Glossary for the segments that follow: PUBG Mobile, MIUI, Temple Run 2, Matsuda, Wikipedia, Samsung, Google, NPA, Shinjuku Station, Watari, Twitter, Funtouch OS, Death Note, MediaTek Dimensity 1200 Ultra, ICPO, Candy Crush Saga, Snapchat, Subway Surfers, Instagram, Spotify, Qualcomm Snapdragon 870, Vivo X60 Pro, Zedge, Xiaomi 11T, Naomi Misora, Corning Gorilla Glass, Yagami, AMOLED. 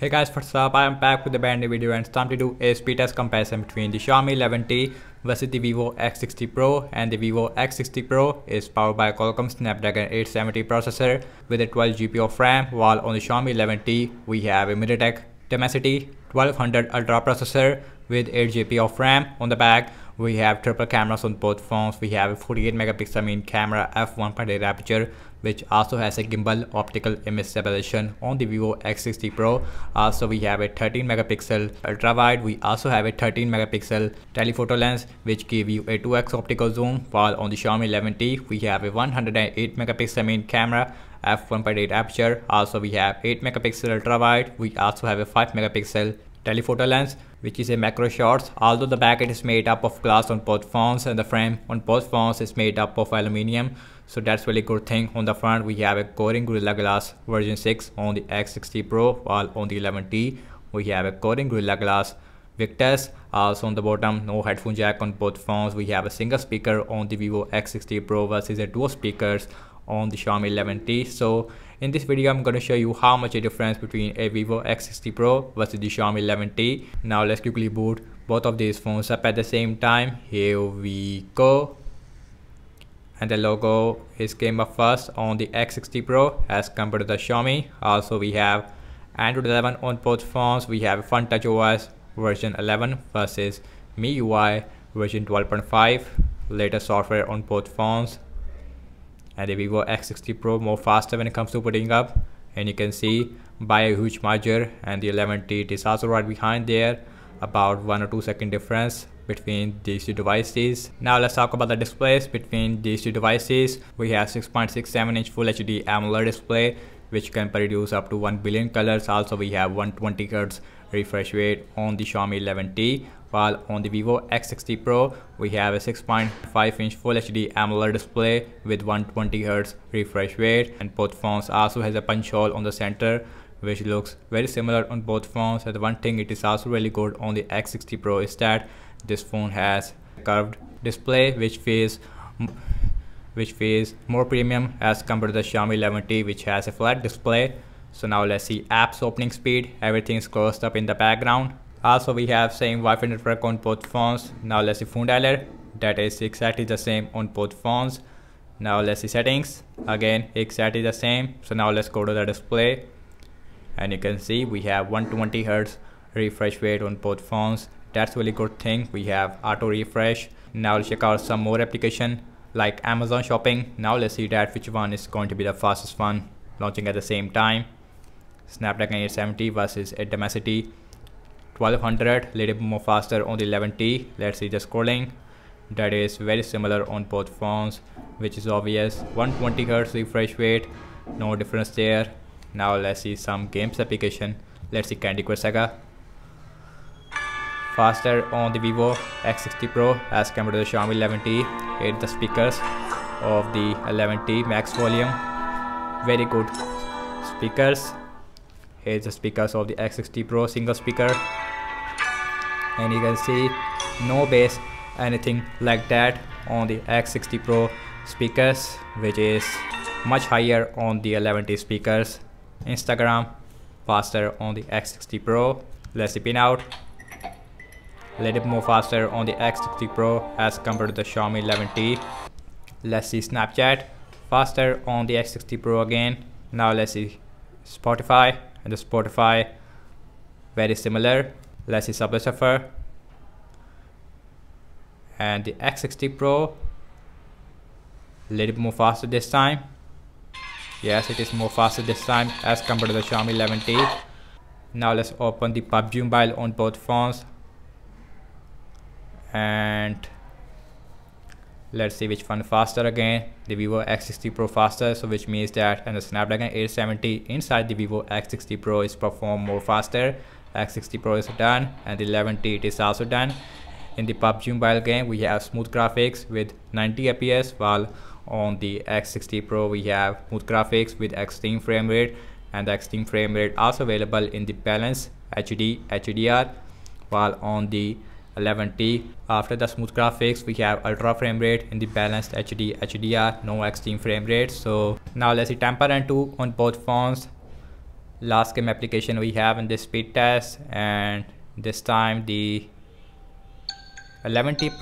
Hey guys, what's up? I am back with a brand new video and it's time to do a speed test comparison between the Xiaomi 11T versus the Vivo X60 Pro, and the Vivo X60 Pro is powered by a Qualcomm Snapdragon 870 processor with a 12GB of RAM, while on the Xiaomi 11T we have a MediaTek Dimensity 1200 Ultra processor with 8GB of RAM on the back. We have triple cameras on both phones. We have a 48 megapixel main camera, f1.8 aperture, which also has a gimbal optical image stabilization on the Vivo X60 Pro. Also we have a 13 megapixel ultra wide. We also have a 13 megapixel telephoto lens, which give you a 2x optical zoom, while on the Xiaomi 11T we have a 108 megapixel main camera, f1.8 aperture. Also we have 8 megapixel ultra wide. We also have a 5 megapixel telephoto lens, which is a macro shots. Although the back it is made up of glass on both phones, and the frame on both phones is made up of aluminium, so that's really good thing. On the front we have a Corning Gorilla Glass version 6 on the X60 Pro, while on the 11T we have a Corning Gorilla Glass Victus. Also on the bottom, no headphone jack on both phones. We have a single speaker on the Vivo X60 Pro versus a dual speakers on the Xiaomi 11T. So in this video I'm going to show you how much a difference between a Vivo X60 Pro versus the Xiaomi 11T. Now let's quickly boot both of these phones up at the same time. Here we go. And the logo is came up first on the X60 Pro as compared to the Xiaomi. Also we have Android 11 on both phones. We have Funtouch OS version 11 versus MIUI version 12.5, latest software on both phones. And the Vivo X60 Pro more faster when it comes to putting up, and you can see by a huge margin, and the 11T it is also right behind there, about 1 or 2 second difference between these two devices. Now let's talk about the displays between these two devices. We have 6.67 inch full HD AMOLED display, which can produce up to 1 billion colors. Also we have 120 Hz refresh rate on the Xiaomi 11T, while on the Vivo X60 Pro we have a 6.5 inch full HD AMOLED display with 120 Hz refresh rate, and both phones also has a punch hole on the center, which looks very similar on both phones. And one thing it is also really good on the X60 Pro is that this phone has a curved display, which feels more premium as compared to the Xiaomi 11T, which has a flat display. So now let's see apps opening speed. Everything is closed up in the background. Also we have same Wi-Fi network on both phones. Now let's see phone dialer. That is exactly the same on both phones. Now let's see settings. Again exactly the same. So now let's go to the display, and you can see we have 120 Hz refresh rate on both phones. That's really good thing. We have auto refresh. Now let's check out some more application like Amazon shopping. Now let's see that which one is going to be the fastest one launching at the same time. Snapdragon 870 versus a Dimensity 1200, little bit more faster on the 11T. Let's see the scrolling. That is very similar on both phones, which is obvious. 120 Hz refresh rate, no difference there. Now let's see some games application. Let's see Candy Crush Saga. Faster on the Vivo X60 Pro as compared to the Xiaomi 11T. Hit the speakers of the 11T, max volume, very good speakers. Here's the speakers of the X60 Pro, single speaker, and you can see no bass anything like that on the X60 Pro speakers, which is much higher on the 11T speakers. Instagram faster on the X60 Pro. Let's see pin out. A little bit more faster on the X60 Pro as compared to the Xiaomi 11T. Let's see Snapchat faster on the X60 Pro again. Now let's see Spotify. And the Spotify very similar. Let's see Subway Surfer and the X60 Pro, little bit more faster this time. Yes, it is more faster this time as compared to the Xiaomi 11T. Now let's open the PUBG Mobile on both phones, and let's see which one faster again. The Vivo X60 Pro faster, so which means that and the Snapdragon 870 inside the Vivo X60 Pro is perform more faster. X60 Pro is done, and the 11T it is also done. In the PUBG Mobile game we have smooth graphics with 90 fps, while on the X60 Pro we have smooth graphics with extreme frame rate, and the extreme frame rate also available in the balance HD HDR, while on the 11T after the smooth graphics we have ultra frame rate in the balanced HD HDR, no extreme frame rate. So now let's see Temple Run 2 on both phones. last game application we have in this speed test, and this time the 11T,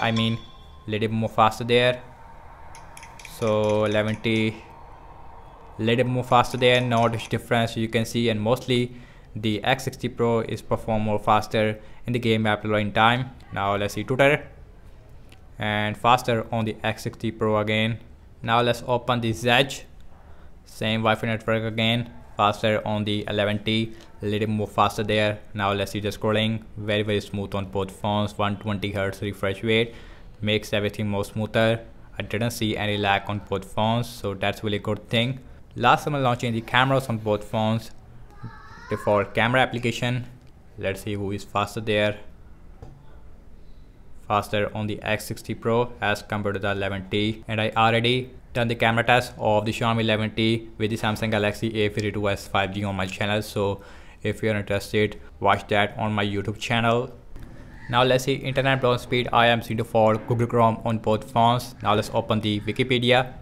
I mean, little more faster there. So 11T little more faster there, not much difference you can see, and mostly the X60 Pro is perform more faster in the game app loading time. Now let's see Twitter, and faster on the X60 Pro again. Now let's open the Edge, same Wi-Fi network again, faster on the 11T, little more faster there. Now let's see the scrolling, very smooth on both phones. 120Hz refresh rate makes everything more smoother. I didn't see any lag on both phones, so that's really good thing. Last time I'm launching the cameras on both phones, default camera application. Let's see who is faster there. Faster on the X60 Pro as compared to the 11T, and I already done the camera test of the Xiaomi 11T with the Samsung Galaxy A52s 5G on my channel, so if you're interested, watch that on my YouTube channel. Now let's see internet browser speed. I am seeing default Google Chrome on both phones. Now let's open the Wikipedia,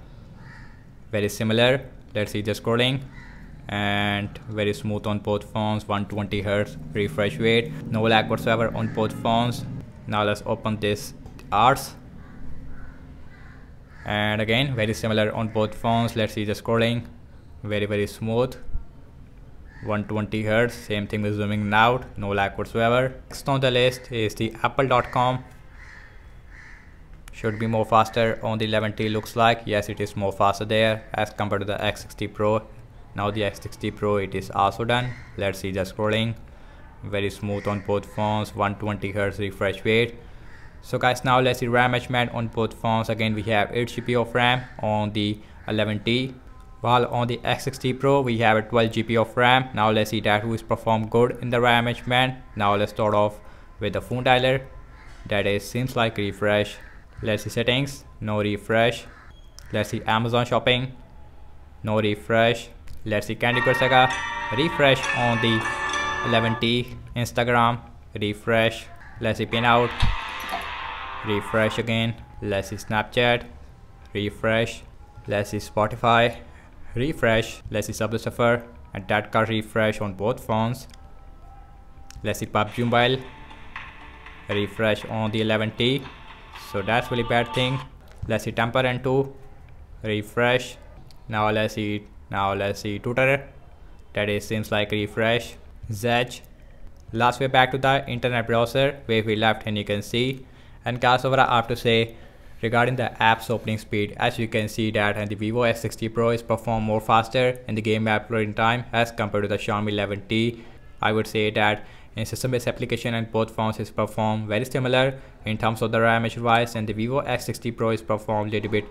very similar. Let's see the scrolling, and very smooth on both phones. 120Hz refresh rate, no lag whatsoever on both phones. Now let's open this Arts, and again very similar on both phones. Let's see the scrolling, very smooth. 120Hz, same thing with zooming out, no lag whatsoever. Next on the list is the apple.com. Should be more faster on the 11T, looks like. Yes, it is more faster there as compared to the X60 Pro. Now the X60 Pro, it is also done. Let's see the scrolling, very smooth on both phones. 120Hz refresh rate. So guys, now let's see RAM management on both phones. Again, we have 8GB of RAM on the 11T, while on the X60 Pro we have a 12GB of RAM. Now let's see that who is performed good in the RAM management. Now let's start off with the phone dialer, that is seems like refresh. Let's see settings, no refresh. Let's see Amazon shopping, no refresh. Let's see Candy Crush Saga, refresh on the 11T. Instagram, refresh. Let's see Pinout, refresh again. Let's see Snapchat, refresh. Let's see Spotify, refresh. Let's see Subway Surfers, and that got refresh on both phones. Let's see PUBG Mobile, refresh on the 11T, so that's really bad thing. Let's see Temple Run 2, refresh. Now let's see Twitter, that is seems like refresh. Zedge. Last way back to the internet browser where we left, and you can see. And guys, overall I have to say regarding the app's opening speed, as you can see that and the Vivo X60 Pro is perform more faster in the game app loading time as compared to the Xiaomi 11T. I would say that in system-based application and both phones is perform very similar in terms of the RAM wise, and the Vivo X60 Pro is perform little bit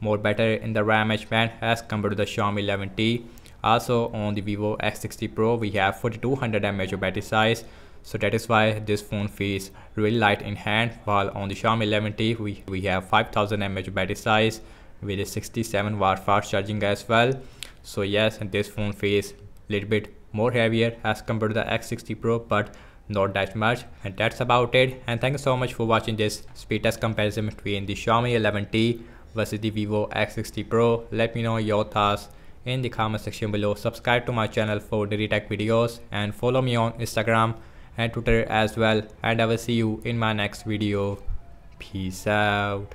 more better in the RAM management as compared to the Xiaomi 11T. Also on the Vivo X60 Pro we have 4200 mAh battery size, so that is why this phone feels really light in hand, while on the Xiaomi 11T we have 5000 mAh battery size with a 67W fast charging as well. So yes, and this phone feels little bit more heavier as compared to the X60 Pro, but not that much. And that's about it, and thank you so much for watching this speed test comparison between the Xiaomi 11T versus the Vivo X60 Pro. Let me know your thoughts in the comment section below. Subscribe to my channel for daily tech videos, and follow me on Instagram and Twitter as well, and I will see you in my next video. Peace out.